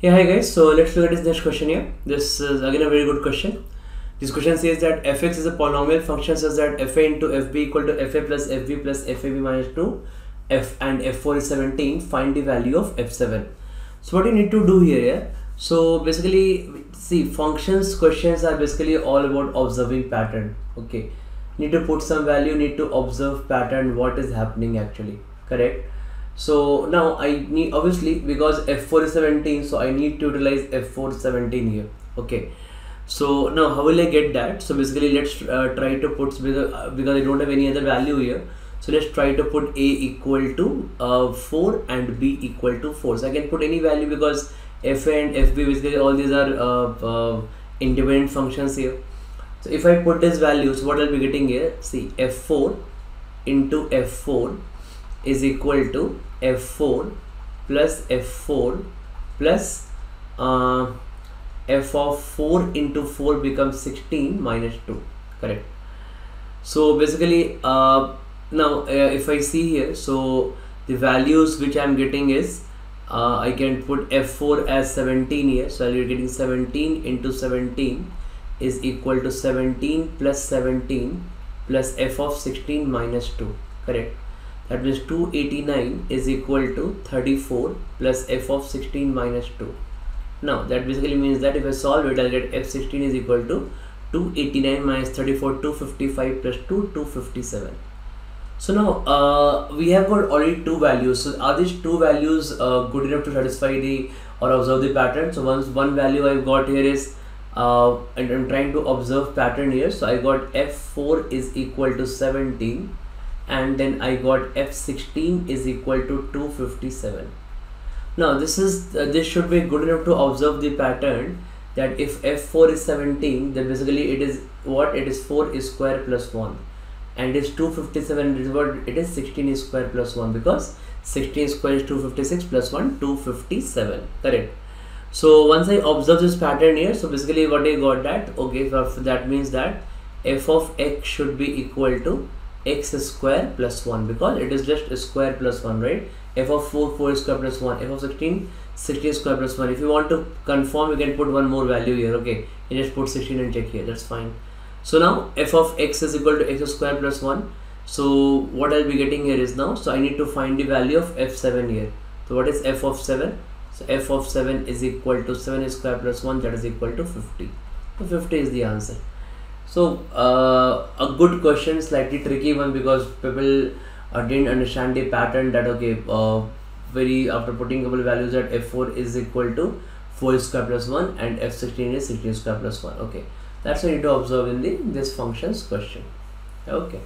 Yeah, hi guys. So let's look at this next question here. This is again a very good question. This question says that fx is a polynomial function such that fa into fb equal to fa plus fb minus 2, f and f4 is 17. Find the value of f7. So what you need to do here, yeah? So basically, see, functions questions are basically all about observing pattern. Okay, need to put some value, need to observe pattern, what is happening actually, correct? So now I need, obviously, because f4 is 17, so I need to utilize f4 17 here. Okay, so now how will I get that? So basically let's try to put, because I don't have any other value here, so let's try to put a equal to 4 and b equal to 4. So I can put any value because f and fb, basically all these are independent functions here. So if I put this value, so what I'll be getting here, see, f4 into f4 is equal to f4 plus f4 plus f of 4 into 4 becomes 16 minus 2, correct? So basically now if I see here, so the values which I'm getting is I can put f4 as 17 here, so you're getting 17 into 17 is equal to 17 plus f of 16 minus 2, correct? That means 289 is equal to 34 plus f of 16 minus 2. Now that basically means that if I solve it, I'll get f16 is equal to 289 minus 34, 255 plus 2, 257. So now we have got already two values. So are these two values good enough to satisfy the or observe the pattern? So once one value I've got here is, and I'm trying to observe pattern here. So I got f4 is equal to 17. And then I got f16 is equal to 257. Now this is this should be good enough to observe the pattern that if f4 is 17, then basically it is what it is, 4 is square plus 1, and it is 257 is what it is, 16 is square plus 1, because 16 square is 256 plus 1, 257, correct? So once I observe this pattern here, so basically what I got that, okay, so that means that f of x should be equal to x square plus 1, because it is just a square plus 1, right? F of 4 is square plus 1, f of 16 square plus 1. If you want to confirm, you can put one more value here. Okay, you just put 16 and check here, that's fine. So now f of x is equal to x square plus 1. So what I'll be getting here is, now, so I need to find the value of f7 here. So what is f of 7? So f of 7 is equal to 7 square plus 1, that is equal to 50. So 50 is the answer. So a good question, slightly tricky one, because people didn't understand the pattern that, okay, very after putting couple values that f4 is equal to 4 square plus 1 and f16 is 16 square plus 1. Okay, that's what you need to observe in this functions question. Okay.